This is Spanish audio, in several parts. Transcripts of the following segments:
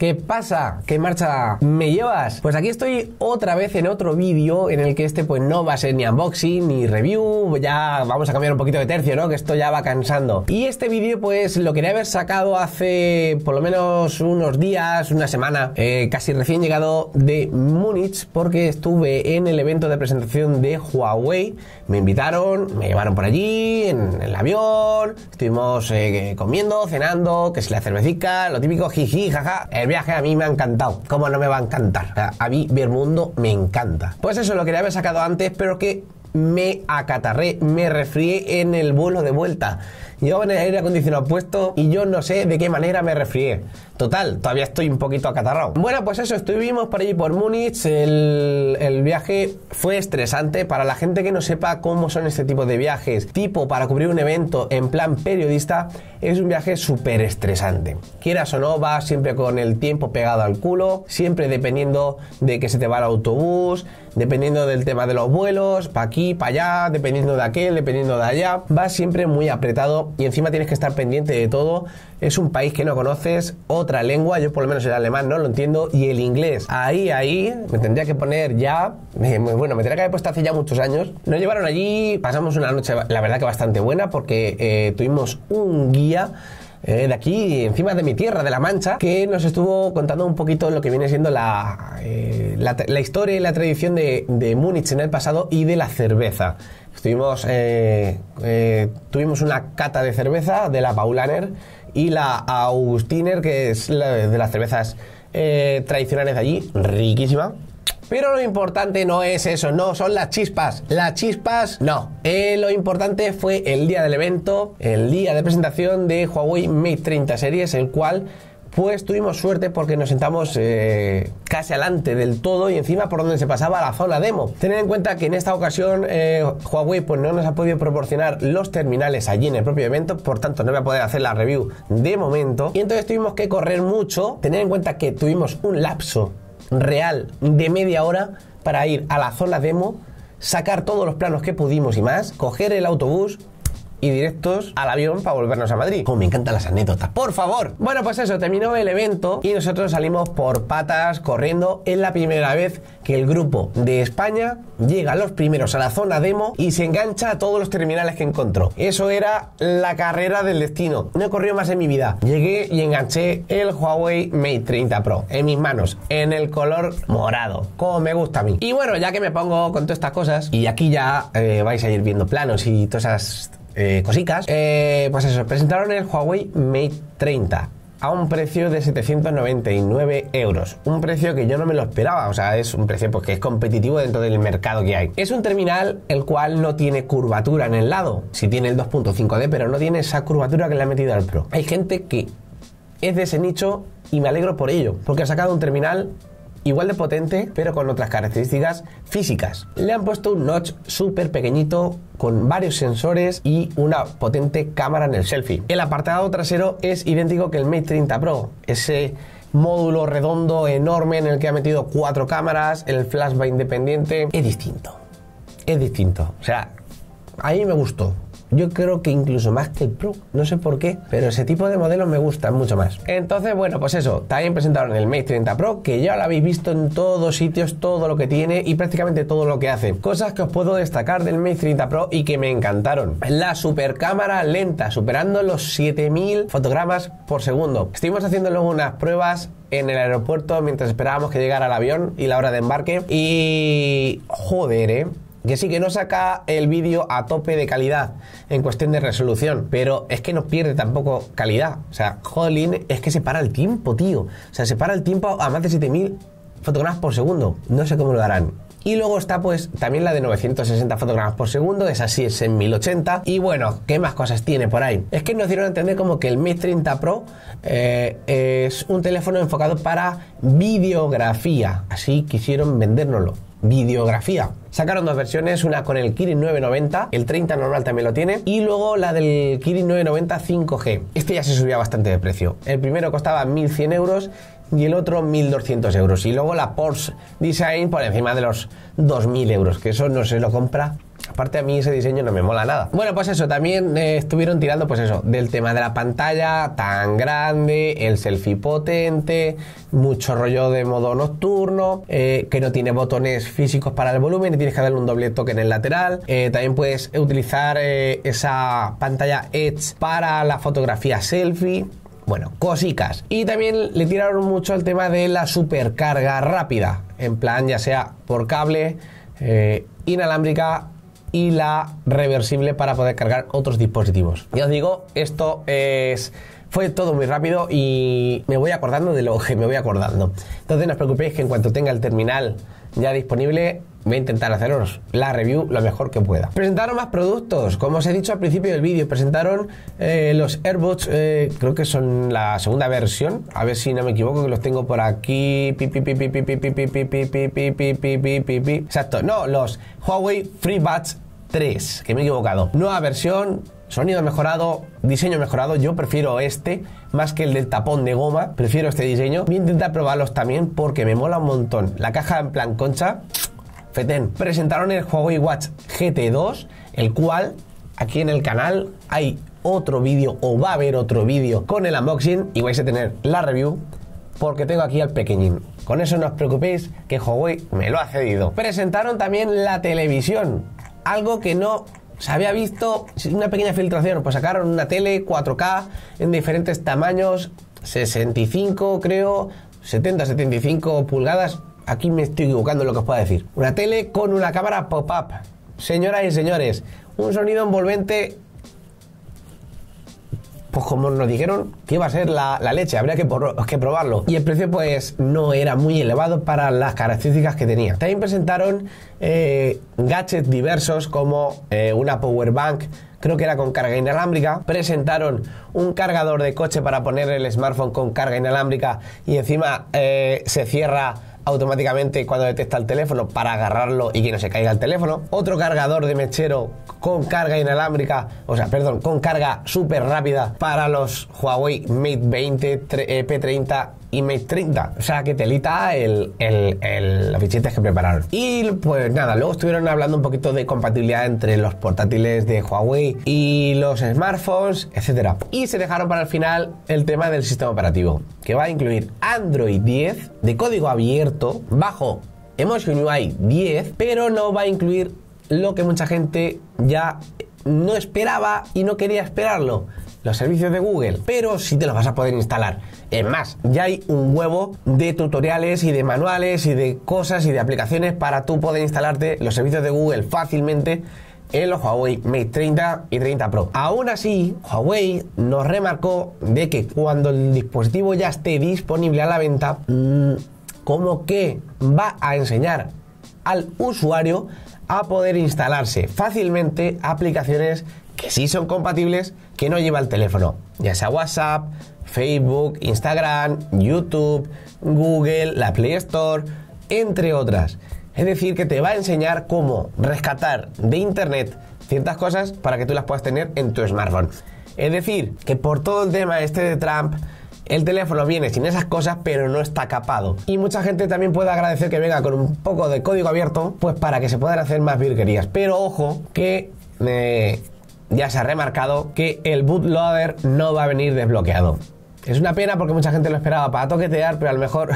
¿Qué pasa? ¿Qué marcha me llevas? Pues aquí estoy otra vez en otro vídeo en el que pues no va a ser ni unboxing ni review, ya vamos a cambiar un poquito de tercio, ¿no? Que esto ya va cansando. Y este vídeo pues lo quería haber sacado hace por lo menos unos días, una semana, casi recién llegado de Múnich, porque estuve en el evento de presentación de Huawei, me invitaron, me llevaron por allí, en el avión, estuvimos comiendo, cenando, que si la cervecita, lo típico, jiji, jaja. El viaje a mí me ha encantado. ¿Cómo no me va a encantar? O sea, a mí ver mundo me encanta. Pues eso lo quería haber sacado antes, pero que me acatarré, me resfrié en el vuelo de vuelta. Llevaba el aire acondicionado puesto y yo no sé de qué manera me resfrié. Total, todavía estoy un poquito acatarrado. Bueno, pues eso, estuvimos por allí por Múnich. El viaje fue estresante. Para la gente que no sepa cómo son este tipo de viajes, tipo para cubrir un evento en plan periodista, es un viaje súper estresante. Quieras o no, vas siempre con el tiempo pegado al culo, siempre dependiendo de que se te va el autobús, dependiendo del tema de los vuelos, para aquí, para allá, dependiendo de aquel, dependiendo de allá. Vas siempre muy apretado y encima tienes que estar pendiente de todo. Es un país que no conoces, otra lengua, yo por lo menos el alemán no lo entiendo, y el inglés, ahí, me tendría que poner ya, bueno, me tendría que haber puesto hace ya muchos años. Nos llevaron allí, pasamos una noche, la verdad que bastante buena, porque tuvimos un guía de aquí, encima de mi tierra, de La Mancha, que nos estuvo contando un poquito lo que viene siendo la historia y la tradición de Múnich en el pasado y de la cerveza. Tuvimos una cata de cerveza de la Paulaner y la Augustiner, que es de las cervezas tradicionales de allí, riquísima. Pero lo importante no es eso, no, son las chispas. Las chispas, no. Lo importante fue el día del evento, el día de presentación de Huawei Mate 30 Series, el cual pues tuvimos suerte porque nos sentamos casi adelante del todo y encima por donde se pasaba la zona demo. Tened en cuenta que en esta ocasión Huawei pues no nos ha podido proporcionar los terminales allí en el propio evento, por tanto no voy a poder hacer la review de momento, y entonces tuvimos que correr mucho. Tened en cuenta que tuvimos un lapso real de media hora para ir a la zona demo, sacar todos los planos que pudimos y más, coger el autobús y directos al avión para volvernos a Madrid. Oh, me encantan las anécdotas, por favor. Bueno, pues eso, terminó el evento y nosotros salimos por patas corriendo. Es la primera vez que el grupo de España llega los primeros a la zona demo y se engancha a todos los terminales que encontró. Eso era la carrera del destino. No he corrido más en mi vida. Llegué y enganché el Huawei Mate 30 Pro en mis manos, en el color morado, como me gusta a mí. Y bueno, ya que me pongo con todas estas cosas, y aquí ya vais a ir viendo planos y todas esas cositas, pues eso, presentaron el Huawei Mate 30 a un precio de 799 euros, un precio que yo no me lo esperaba. O sea, es un precio porque es competitivo dentro del mercado que hay. Es un terminal el cual no tiene curvatura en el lado, sí tiene el 2.5D, pero no tiene esa curvatura que le ha metido al Pro. Hay gente que es de ese nicho y me alegro por ello, porque ha sacado un terminal igual de potente, pero con otras características físicas. Le han puesto un notch súper pequeñito con varios sensores y una potente cámara en el selfie. El apartado trasero es idéntico que el Mate 30 Pro. Ese módulo redondo enorme en el que ha metido 4 cámaras, el flash va independiente. Es distinto. Es distinto. O sea, a mí me gustó. Yo creo que incluso más que el Pro, no sé por qué, pero ese tipo de modelos me gustan mucho más. Entonces, bueno, pues eso, también presentaron el Mate 30 Pro, que ya lo habéis visto en todos sitios, todo lo que tiene y prácticamente todo lo que hace. Cosas que os puedo destacar del Mate 30 Pro y que me encantaron: la super cámara lenta, superando los 7000 fotogramas por segundo. Estuvimos haciendo luego unas pruebas en el aeropuerto mientras esperábamos que llegara el avión y la hora de embarque, y joder, que sí, que no saca el vídeo a tope de calidad en cuestión de resolución, pero es que no pierde tampoco calidad. O sea, jolín, es que se para el tiempo, tío. O sea, se para el tiempo a más de 7000 fotogramas por segundo. No sé cómo lo harán. Y luego está pues también la de 960 fotogramas por segundo, esa sí es en 1080. Y bueno, ¿qué más cosas tiene por ahí? Es que nos dieron a entender como que el Mate 30 Pro es un teléfono enfocado para videografía. Así quisieron vendérnoslo. Videografía. Sacaron 2 versiones, una con el Kirin 990, el 30 normal también lo tiene, y luego la del Kirin 990 5G. Este ya se subía bastante de precio. El primero costaba 1100 euros y el otro 1200 euros. Y luego la Porsche Design por encima de los 2000 euros, que eso no se lo compra Aparte a mí ese diseño no me mola nada. Bueno, pues eso, también estuvieron tirando pues eso, del tema de la pantalla tan grande, el selfie potente, mucho rollo de modo nocturno, que no tiene botones físicos para el volumen y tienes que darle un doble toque en el lateral. También puedes utilizar esa pantalla Edge para la fotografía selfie. Bueno, cositas. Y también le tiraron mucho el tema de la supercarga rápida, en plan ya sea por cable, inalámbrica y la reversible para poder cargar otros dispositivos. Ya os digo, esto es... Fue todo muy rápido y me voy acordando de lo que me voy acordando. Entonces no os preocupéis que en cuanto tenga el terminal ya disponible, voy a intentar haceros la review lo mejor que pueda. Presentaron más productos. Como os he dicho al principio del vídeo, presentaron los AirBuds, creo que son la segunda versión. A ver si no me equivoco, que los tengo por aquí. Exacto, no, los Huawei FreeBuds 3, que me he equivocado. Nueva versión, sonido mejorado, diseño mejorado. Yo prefiero este más que el del tapón de goma, prefiero este diseño. Voy a intentar probarlos también porque me mola un montón. La caja en plan concha, fetén. Presentaron el Huawei Watch GT2, el cual aquí en el canal hay otro vídeo, o va a haber otro vídeo con el unboxing, y vais a tener la review porque tengo aquí al pequeñín. Con eso no os preocupéis que Huawei me lo ha cedido. Presentaron también la televisión, algo que no se había visto, una pequeña filtración. Pues sacaron una tele 4K en diferentes tamaños, 65 creo, 70, 75 pulgadas. Aquí me estoy equivocando en lo que os puedo decir. Una tele con una cámara pop-up. Señoras y señores, un sonido envolvente, pues como nos dijeron que iba a ser la leche, habría que probarlo. Y el precio pues no era muy elevado para las características que tenía. También presentaron gadgets diversos como una power bank, creo que era con carga inalámbrica. Presentaron un cargador de coche para poner el smartphone con carga inalámbrica y encima se cierra automáticamente cuando detecta el teléfono para agarrarlo y que no se caiga el teléfono. Otro cargador de mechero con carga inalámbrica, o sea, perdón, con carga súper rápida para los Huawei Mate 20, P30 y Mate 30. O sea, que telita los fichetes que prepararon. Y pues nada, luego estuvieron hablando un poquito de compatibilidad entre los portátiles de Huawei y los smartphones, etcétera. Y se dejaron para el final el tema del sistema operativo, que va a incluir Android 10 de código abierto bajo EMUI 10, pero no va a incluir lo que mucha gente ya no esperaba y no quería esperarlo, los servicios de Google, pero sí te los vas a poder instalar. Es más, ya hay un huevo de tutoriales y de manuales y de cosas y de aplicaciones para tú poder instalarte los servicios de Google fácilmente en los Huawei Mate 30 y 30 Pro. Aún así, Huawei nos remarcó de que cuando el dispositivo ya esté disponible a la venta, como que va a enseñar al usuario a poder instalarse fácilmente aplicaciones que sí son compatibles, que no lleva el teléfono, ya sea WhatsApp, Facebook, Instagram, YouTube, Google, la Play Store, entre otras. Es decir, que te va a enseñar cómo rescatar de internet ciertas cosas para que tú las puedas tener en tu smartphone. Es decir, que por todo el tema este de Trump, el teléfono viene sin esas cosas, pero no está capado. Y mucha gente también puede agradecer que venga con un poco de código abierto, pues para que se puedan hacer más virguerías. Pero ojo, que ya se ha remarcado que el bootloader no va a venir desbloqueado. Es una pena porque mucha gente lo esperaba para toquetear, pero a lo mejor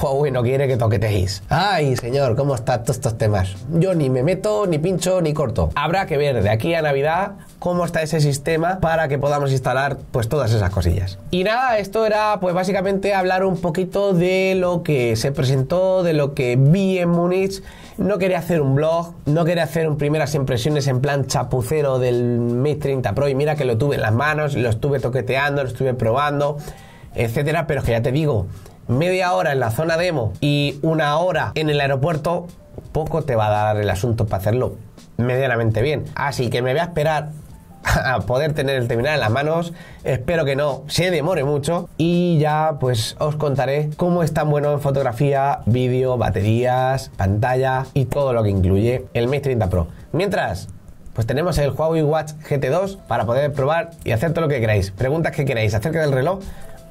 Huawei no quiere que toqueteéis. Ay, señor, ¿cómo están todos estos temas? Yo ni me meto, ni pincho, ni corto. Habrá que ver de aquí a Navidad cómo está ese sistema para que podamos instalar pues todas esas cosillas. Y nada, esto era pues básicamente hablar un poquito de lo que se presentó, de lo que vi en Múnich. No quería hacer un blog, no quería hacer un primeras impresiones en plan chapucero del Mate 30 Pro, y mira que lo tuve en las manos, lo estuve toqueteando, lo estuve probando, etcétera, pero es que ya te digo, media hora en la zona demo y una hora en el aeropuerto, poco te va a dar el asunto para hacerlo medianamente bien. Así que me voy a esperar a poder tener el terminal en las manos. Espero que no se demore mucho y ya pues os contaré cómo es tan bueno en fotografía, vídeo, baterías, pantalla y todo lo que incluye el Mate 30 Pro. Mientras, pues tenemos el Huawei Watch GT2 para poder probar y hacer todo lo que queráis. Preguntas que queráis acerca del reloj,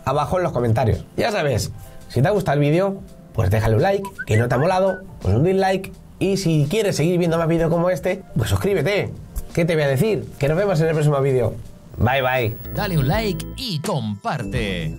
abajo en los comentarios. Ya sabes, si te ha gustado el vídeo, pues déjale un like, que no te ha molado, pues un dislike Y si quieres seguir viendo más vídeos como este, pues suscríbete. ¿Qué te voy a decir? Que nos vemos en el próximo vídeo. Bye bye. Dale un like y comparte.